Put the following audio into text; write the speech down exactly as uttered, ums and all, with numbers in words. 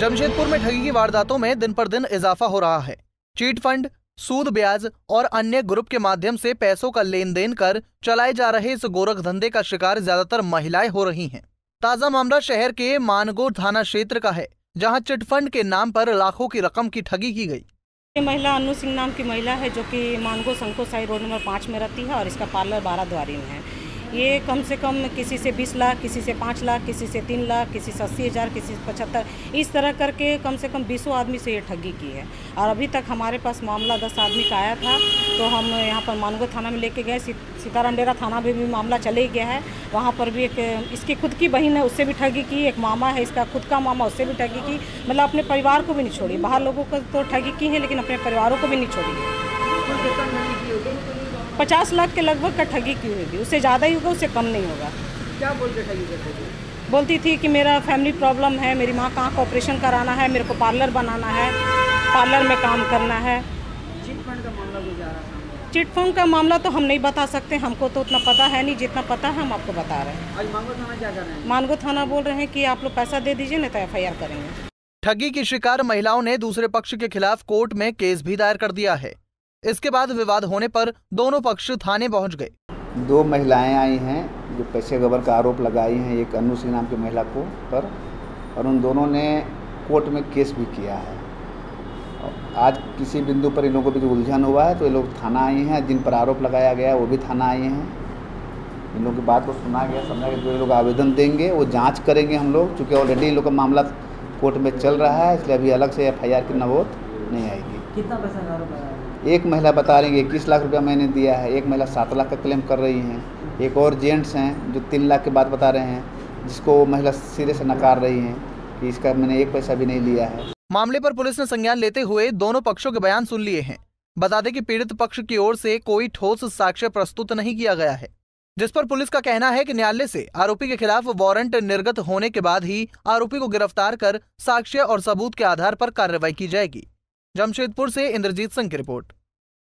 जमशेदपुर में ठगी की वारदातों में दिन पर दिन इजाफा हो रहा है। चीट फंड, सूद ब्याज और अन्य ग्रुप के माध्यम से पैसों का लेन देन कर चलाए जा रहे इस गोरख धंधे का शिकार ज्यादातर महिलाएं हो रही हैं। ताजा मामला शहर के मानगो थाना क्षेत्र का है, जहां चिट फंड के नाम पर लाखों की रकम की ठगी की गई। ये महिला अनु सिंह नाम की महिला है, जो कि Mango Sankosai road number पाँच में रहती है और इसका पार्लर बारह द्वारी में है। ये कम से कम किसी से बीस लाख, किसी से पाँच लाख, किसी से तीन लाख, किसी से अस्सी हज़ार, किसी से पचहत्तर, इस तरह करके कम से कम बीसों आदमी से ये ठगी की है। और अभी तक हमारे पास मामला दस आदमी का आया था, तो हम यहाँ पर मानगो थाना में लेके गए। सीताराम डेरा थाना में भी मामला चले ही गया है। वहाँ पर भी एक इसकी खुद की बहन है, उससे भी ठगी की। एक मामा है इसका खुद का मामा, उससे भी ठगी की। मतलब अपने परिवार को भी नहीं छोड़ी। बाहर लोगों को तो ठगी की है, लेकिन अपने परिवारों को भी नहीं छोड़ी है। पचास लाख के लगभग का ठगी की होगी, उससे ज़्यादा ही होगा, उससे कम नहीं होगा। क्या बोलते ठगी करते थे? बोलती थी कि मेरा फैमिली प्रॉब्लम है, मेरी माँ का आँख ऑपरेशन कराना है, मेरे को पार्लर बनाना है, पार्लर में काम करना है। चिट फंड का मामला भी जा रहा था। चिट फंड का मामला तो हम नहीं बता सकते, हमको तो उतना पता है नहीं, जितना पता है हम आपको बता रहे हैं। आज मानगो थाना क्या कर रहे हैं? मानगो थाना बोल रहे हैं कि आप लोग पैसा दे दीजिए, नहीं तो एफ आई आर करेंगे। ठगी की शिकार महिलाओं ने दूसरे पक्ष के खिलाफ कोर्ट में केस भी दायर कर दिया है। इसके बाद विवाद होने पर दोनों पक्ष थाने पहुंच गए। दो महिलाएं आई हैं जो पैसे गबन का आरोप लगाई हैं, एक अनु सिंह नाम की महिला को पर, और उन दोनों ने कोर्ट में केस भी किया है। आज किसी बिंदु पर इन लोगों को भी उलझन हुआ है, तो ये लोग थाना आई हैं। जिन पर आरोप लगाया गया है वो भी थाना आई हैं। इन लोगों की बात को सुना गया, समझा गया। जो ये लोग आवेदन देंगे वो जाँच करेंगे हम लोग, चूँकि ऑलरेडी इन लोग का मामला कोर्ट में चल रहा है, इसलिए अभी अलग से एफ आई आर की नौबत नहीं आएगी। कितना पैसा का आरोप लगाया? एक महिला बता रही है इक्कीस लाख रुपया मैंने दिया है, एक महिला सात लाख का क्लेम कर रही हैं, एक और जेंट्स हैं जो तीन लाख के बात बता रहे हैं, जिसको महिला सिरे से नकार रही हैं कि इसका मैंने एक पैसा भी नहीं लिया है। मामले पर पुलिस ने संज्ञान लेते हुए दोनों पक्षों के बयान सुन लिए हैं। बता दें कि पीड़ित पक्ष की ओर से कोई ठोस साक्ष्य प्रस्तुत नहीं किया गया है, जिस पर पुलिस का कहना है कि न्यायालय से आरोपी के खिलाफ वारंट निर्गत होने के बाद ही आरोपी को गिरफ्तार कर साक्ष्य और सबूत के आधार पर कार्रवाई की जाएगी। जमशेदपुर से इंद्रजीत सिंह की रिपोर्ट।